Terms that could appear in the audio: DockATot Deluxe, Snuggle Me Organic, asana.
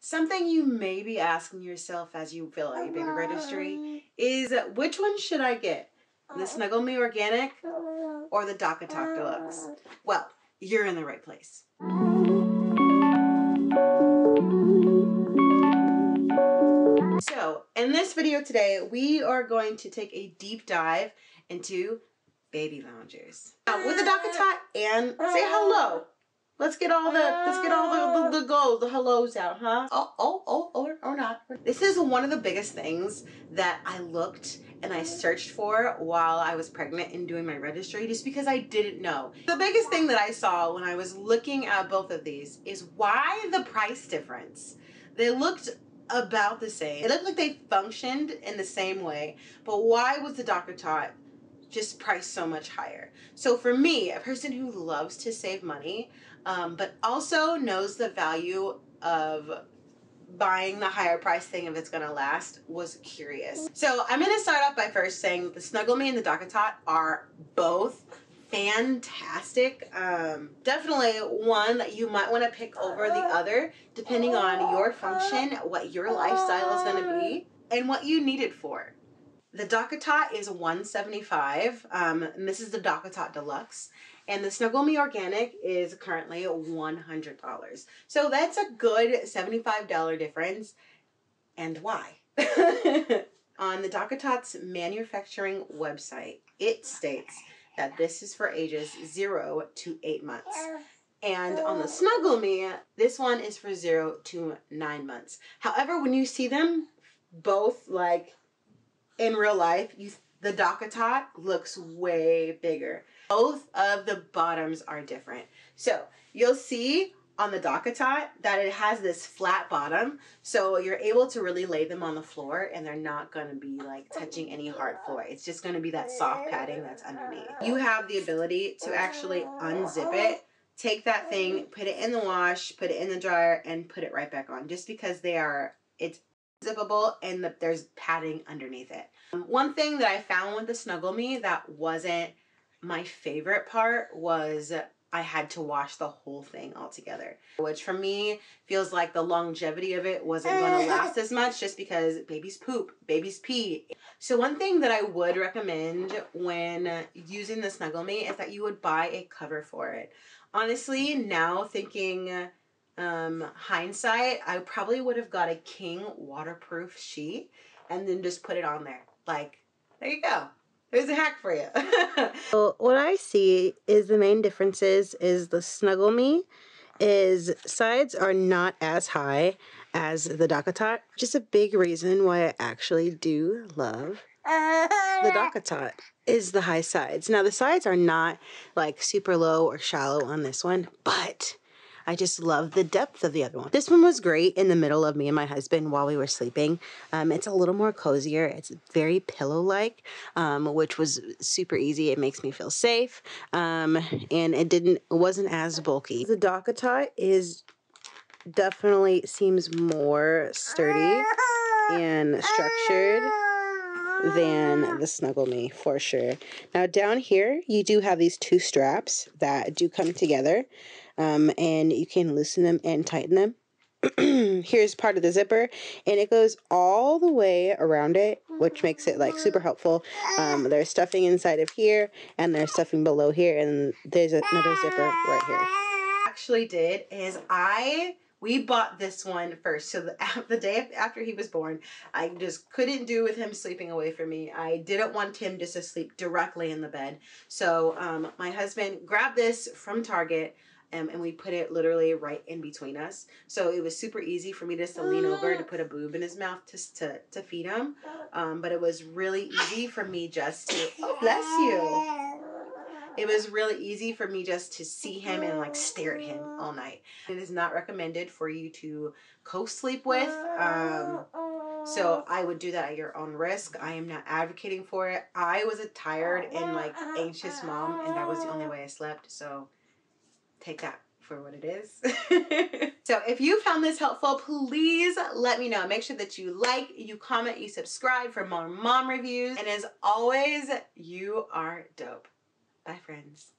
Something you may be asking yourself as you fill out your baby registry is, which one should I get? The Snuggle Me Organic or the DockATot Deluxe? Well, you're in the right place. So, in this video today, we are going to take a deep dive into baby loungers. Now, with the DockATot, and say hello. Let's get all the hellos out, huh? Or not. This is one of the biggest things that I looked and I searched for while I was pregnant and doing my registry, just because I didn't know. The biggest thing that I saw when I was looking at both of these is why the price difference. They looked about the same. It looked like they functioned in the same way, but why was the DockATot just priced so much higher? So for me, a person who loves to save money, but also knows the value of buying the higher price thing if it's gonna last, was curious. So I'm gonna start off by first saying that the Snuggle Me and the DockATot are both fantastic. Definitely one that you might wanna pick over the other, depending on your function, what your lifestyle is gonna be, and what you need it for. The DockATot is $175, and this is the DockATot Deluxe, and the Snuggle Me Organic is currently $100. So that's a good $75 difference, and why? On the DockATot's manufacturing website, it states that this is for ages 0 to 8 months. And on the Snuggle Me, this one is for 0 to 9 months. However, when you see them both, like, in real life, the DockATot looks way bigger. Both of the bottoms are different. So you'll see on the DockATot that it has this flat bottom, so you're able to really lay them on the floor and they're not gonna be like touching any hard floor. It's just gonna be that soft padding that's underneath. You have the ability to actually unzip it, take that thing, put it in the wash, put it in the dryer, and put it right back on, just because they are, it's zippable and there's padding underneath it. One thing that I found with the Snuggle Me that wasn't my favorite part was I had to wash the whole thing all together, which for me feels like the longevity of it wasn't going to last as much, just because babies poop, babies pee. So one thing that I would recommend when using the Snuggle Me is that you would buy a cover for it. Honestly, now thinking hindsight, I probably would have got a King waterproof sheet and then just put it on there. Like, there you go. There's a hack for you. So what I see is the main differences is the Snuggle Me is sides are not as high as the DockATot. Just a big reason why I actually do love the DockATot is the high sides. Now the sides are not like super low or shallow on this one, but I just love the depth of the other one. This one was great in the middle of me and my husband while we were sleeping. It's a little more cozier. It's very pillow-like, which was super easy. It makes me feel safe, and it wasn't as bulky. The DockATot definitely seems more sturdy and structured than the Snuggle Me, for sure. Now down here, you do have these two straps that do come together, and you can loosen them and tighten them. Here's part of the zipper, and it goes all the way around it, which makes it like super helpful. There's stuffing inside of here, and there's stuffing below here, and there's another zipper right here. Actually did is we bought this one first. So the day after he was born, I just couldn't do with him sleeping away from me. I didn't want him just to sleep directly in the bed. So my husband grabbed this from Target, and we put it literally right in between us. So it was super easy for me just to lean over to put a boob in his mouth to feed him. But it was really easy for me just to, oh, bless you. It was really easy for me just to see him and like stare at him all night. It is not recommended for you to co-sleep with. So I would do that at your own risk. I am not advocating for it. I was a tired and like anxious mom, and that was the only way I slept. So take that for what it is. So if you found this helpful, please let me know. Make sure that you like, you comment, you subscribe for more mom reviews. And as always, you are dope. Bye, friends.